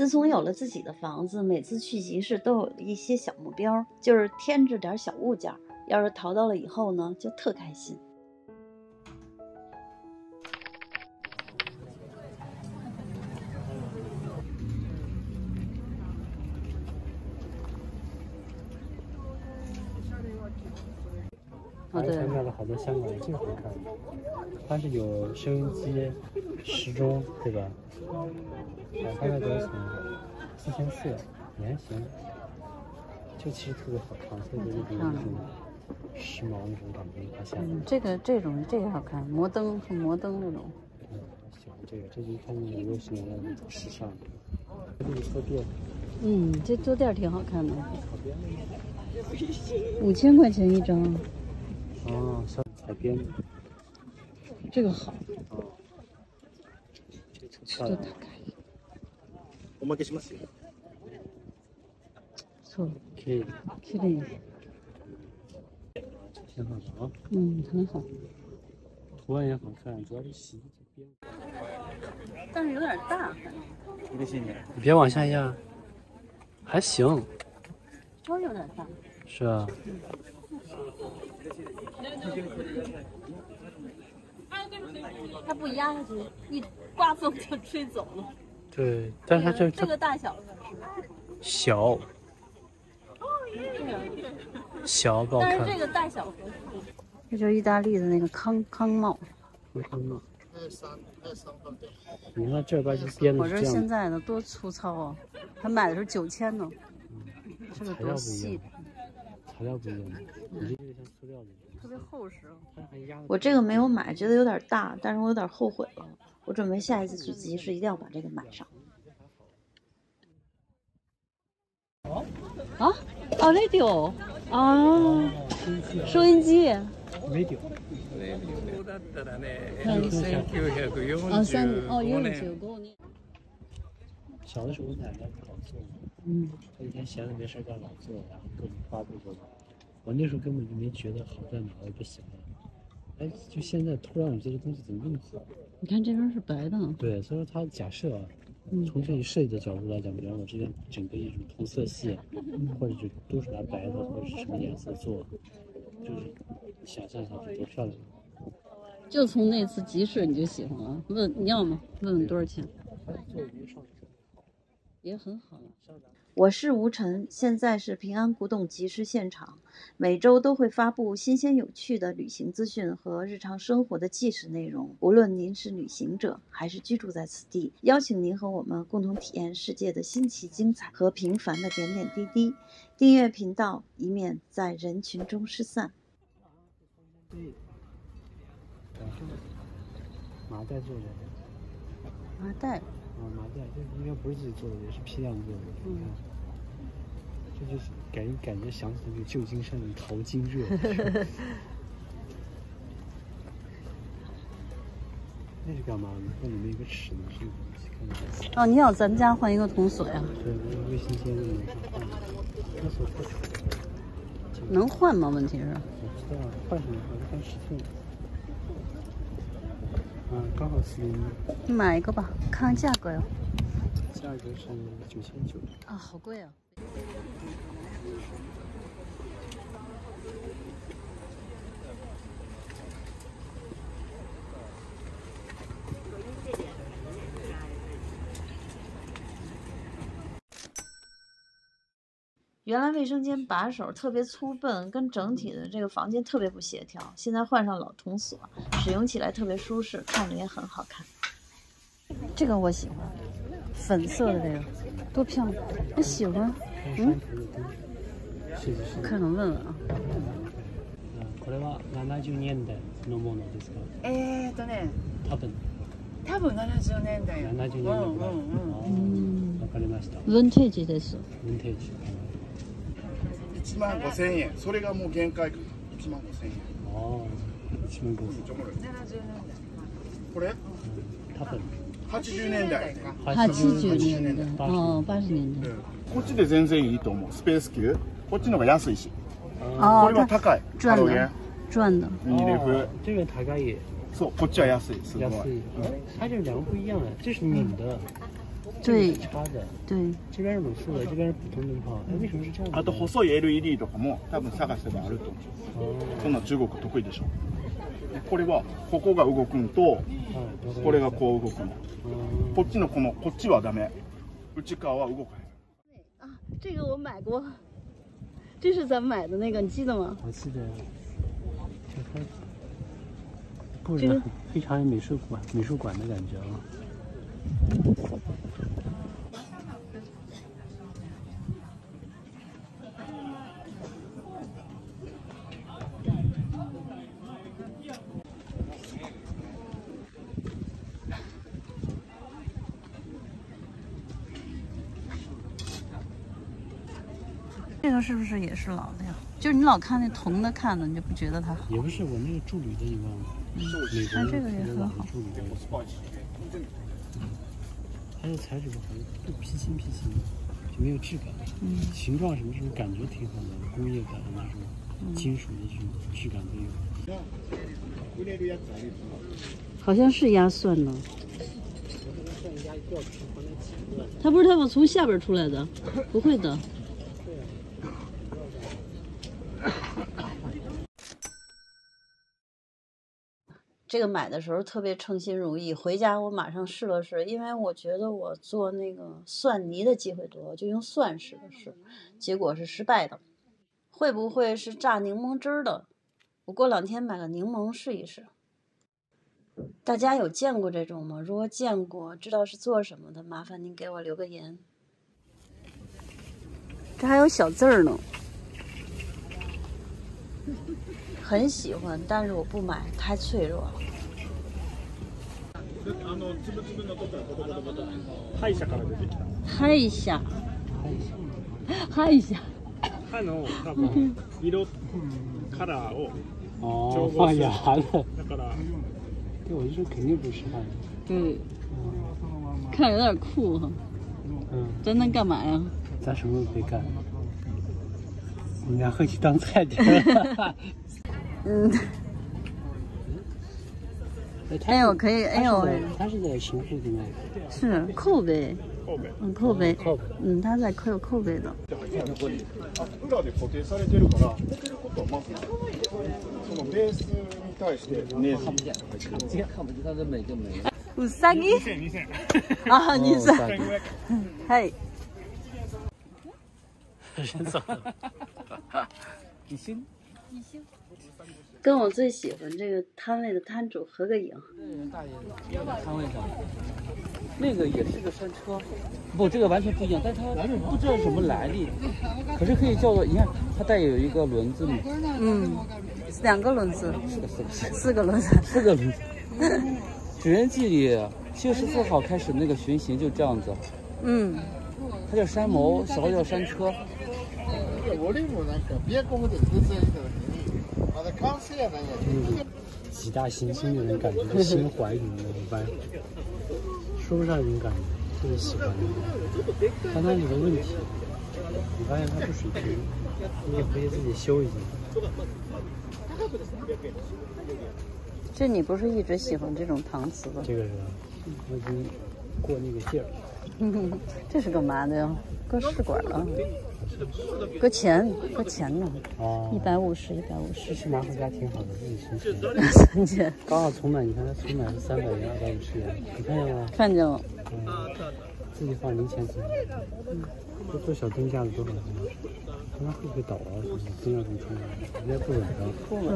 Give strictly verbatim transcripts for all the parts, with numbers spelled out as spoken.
自从有了自己的房子，每次去集市都有一些小目标，就是添置点小物件，要是淘到了以后呢，就特开心。还参加了好多香港的这个好看，它是有收音机、时钟，对吧？两三百多钱，四千四，也还行。就其实特别好看，特别有那种时髦那种感觉，它下面。这个这种这个好看，摩登和摩登那种。嗯，喜欢这个，这就是他们六十年代那种时尚。这个坐垫。嗯，这坐垫挺好看的。五千块钱一张。 哦，像海边的，这个好。哦，这个特漂亮。おまけしますよ。そう。綺麗。綺麗。挺好的啊。嗯，很好。图案也好看，主要是洗衣服边。但是有点大。谢谢你。你别往下压。还行。稍微有点大。是啊。 它不压下去，一刮风就吹走了。对，但是它这这个大小小，小不好看。但是这个大小合适。这就是意大利的那个康康帽。康帽。你看这边就编的。我这现在呢多粗糙啊！他买的时候九千呢，这个多细。 材料不一样，你这个像塑料的，特别厚实。我这个没有买，觉得有点大，但是我有点后悔了。我准备下一次去集市一定要把这个买上。哦啊哦 ，radio 啊，收音机。radio。啊三哦一六九五年。小的时候我奶奶老做，嗯，她以前闲着没事干老做，然后各种花布做。 我那时候根本就没觉得好在哪，我也不喜欢。哎，就现在突然我觉得东西怎么那么好？你看这边是白的。对，所以说它假设啊，嗯、从这个设计的角度来讲，比方我这边整个一种同色系，嗯、或者就都是拿白的或者是什么颜色做，就是想象一下多漂亮。就从那次集市你就喜欢了，问你要吗？问问多少钱？也很好啊。 我是吴晨，现在是平安古董集市现场，每周都会发布新鲜有趣的旅行资讯和日常生活的纪实内容。无论您是旅行者还是居住在此地，邀请您和我们共同体验世界的新奇、精彩和平凡的点点滴滴。订阅频道，以免在人群中失散。对，麻袋做的，麻袋。 啊，麻袋这应该不是自己做的，也是批量做的。嗯，这就是感觉感觉想起那个旧金山的淘金热。那是干嘛呢？那里面有个尺呢，是看看。哦，你想咱们家换一个铜锁呀？对，微信签的换。那锁不错。能换吗？问题是？我不知道换什么，我就看尺寸。 嗯，刚好四零一。买一个吧，看看价格哟。价格是九千九。啊，好贵啊！原来卫生间把手特别粗笨，跟整体的这个房间特别不协调。现在换上老铜锁，使用起来特别舒适，看着也很好看。这个我喜欢，粉色的这个，多漂亮！我喜欢。嗯，我看看问问啊。これは七十年代のものですか？えっとね、多分、多分七十年代。七十年代。うんうん。わかりました。ヴィンテージです。ヴィンテージ。 一万五千円、それがもう限界かな。一万五千円。ああ、一万五千円。これ？多分。八十年代。八十年代。ああ、八十年代。こっちで全然いいと思う。スペース級。こっちの方が安いし。ああ。これは高い。ハロゲン。赚的。你这回。这个高い。そう、こっちは安い。安い。它这两个不一样哎，这是拧的。对对，这边是卤素的，这边是普通灯泡。哎，为什么是这样？あと細い エルイーディー とかも多分探せばあると思う。そんな中国得意でしょ。これはここが動くのと、これがこう動くの。こっちのこのこっちはダメ。内側は動かない。啊，这个我买过，这是咱们买的那个，你记得吗？我记得。挺开心。布置非常有美术馆美术馆的感觉啊。 这个是不是也是老的呀？就是你老看那铜的看的，你就不觉得它好？也不是，我那个铸铝的一般。嗯，它这个也很好。 它的材质不好，不披心披心，就没有质感。嗯，形状什么这种感觉挺好的，工业感的那种金属的这种质感都有。嗯、好像是压蒜呢。它不是，它往从下边出来的，不会的。这个买的时候特别称心如意，回家我马上试了试，因为我觉得我做那个蒜泥的机会多，我就用蒜试了试，结果是失败的。会不会是榨柠檬汁的？我过两天买个柠檬试一试。大家有见过这种吗？如果见过，知道是做什么的，麻烦您给我留个言。这还有小字儿呢。 很喜欢，但是我不买，太脆弱了。拍一下，拍一下。歯の多分色カラーを調合する。だから，对我就说肯定不是汉。对，看着有点酷哈。嗯。咱能干嘛呀？咱什么都可以干。我们俩会去当菜的。 嗯，哎呦，可以，哎呦，他是在神户的吗？是扣呗，扣呗，嗯，扣呗，嗯，他在扣扣呗的。うさぎ？啊，你在？嗨，真早。一星，一星。 跟我最喜欢这个摊位的摊主合个影。那人大爷摊位上，那个也是个山车，不，这个完全不一样，但是它不知道什么来历，可是可以叫做，你看它带有一个轮子嘛，嗯，两个轮子，四个四个四个轮子，四个轮子。纸人记里七月十四号开始那个巡行就这样子，嗯，它叫山谋，小的叫山车。 嗯，几大行星那种感觉，就心怀什么的，一般说不上这种感觉，特别喜欢。但它有个问题，你发现它不水平，你也可以自己修一修。这你不是一直喜欢这种搪瓷吗？这个是，我已经过那个劲儿。嗯，这是干嘛的呀？搁试管了。 搁钱，搁钱呢，哦，一百五十，一百五十，是拿回家挺好的，自己存钱。刚好重买，你看它重买是三百元，二百五十元，你看见吗？看见了。嗯，自己放零钱存。嗯，这做小灯架子多好看，看它会不会倒啊？什么灯要怎么充啊？应该不怎么着。嗯，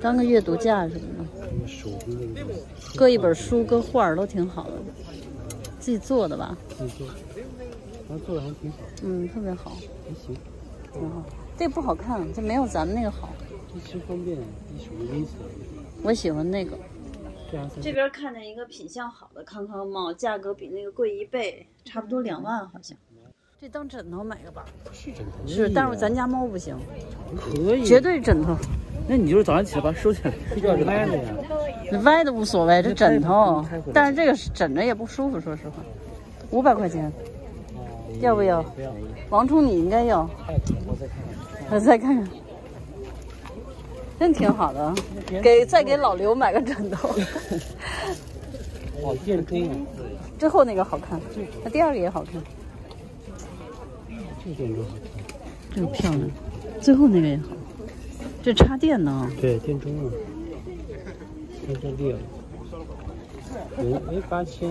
当个阅读架什么的。手工的。搁一本书，搁画儿都挺好的，自己做的吧？自己做。 然后做的还挺好，嗯，特别好，还行，挺好。这不好看，这没有咱们那个好。这其实方便，这属于温馨。我喜欢那个。这边看见一个品相好的康康帽，价格比那个贵一倍，差不多两万好像。这当枕头买个吧。是枕头。是，但是咱家猫不行。可以。绝对枕头。那你就是早上起来把它收起来，睡觉是歪的呀。你歪的无所谓，这枕头，但是这个枕着也不舒服，说实话，五百块钱。 要不要？王冲，你应该要。我再看看。我再看看。真挺好的，给再给老刘买个枕头。哦，电钟。之后那个好看，那第二个也好看，这个也好看，这个漂亮，最后那个也好。这插电呢？对，电中了，电中裂了，没没八千。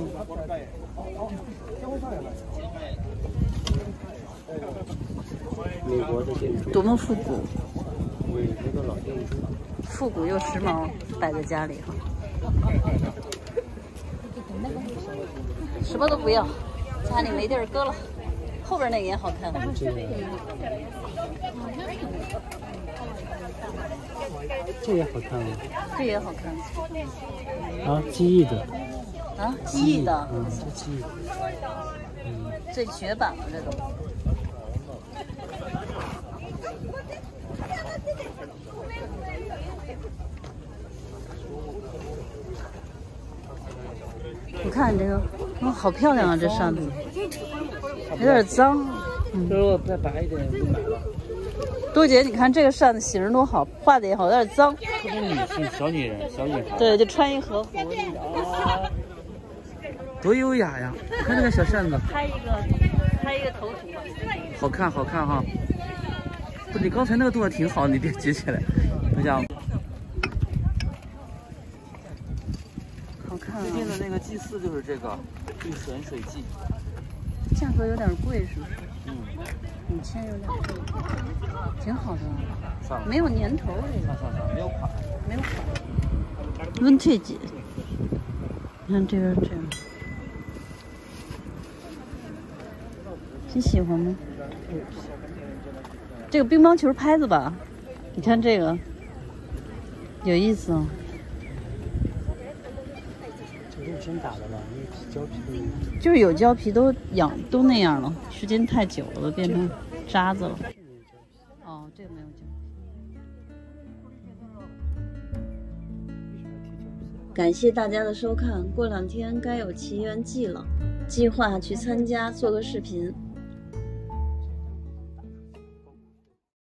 美国的建筑多么复古！我也是个老建筑，复古又时髦，摆在家里哈。什么都不要，家里没地儿搁了。后边那个也好看。这也好看啊！这也好看。啊，记忆的。啊，记忆的。嗯，这记忆。嗯，这绝版了，这都。 你看这个，嗯、哦，好漂亮啊！这扇子有点脏，嗯，如果再白一点就买了。多姐，你看这个扇子形多好，画的也好，有点脏。特别女性，小女人，小女孩。对，就穿一和服。啊、多优雅呀！看这个小扇子。拍一个，拍一个头图吧。好看，好看哈。 你刚才那个动作挺好，你别举起来，不像。好看、啊。最近的那个祭祀就是这个玉泉水祭，价格有点贵是不是？嗯，五千有点贵，挺好的、啊。算了，没有年头这个。算了算了，没有款，没有款。温翠姐，你看这边这样，你喜欢吗？嗯 这个乒乓球拍子吧，你看这个有意思哦。这用针打的吧？胶皮就是有胶皮都养都那样了，时间太久了变成渣子了。哦，这个没有胶皮。感谢大家的收看，过两天该有奇缘记了，计划去参加做个视频。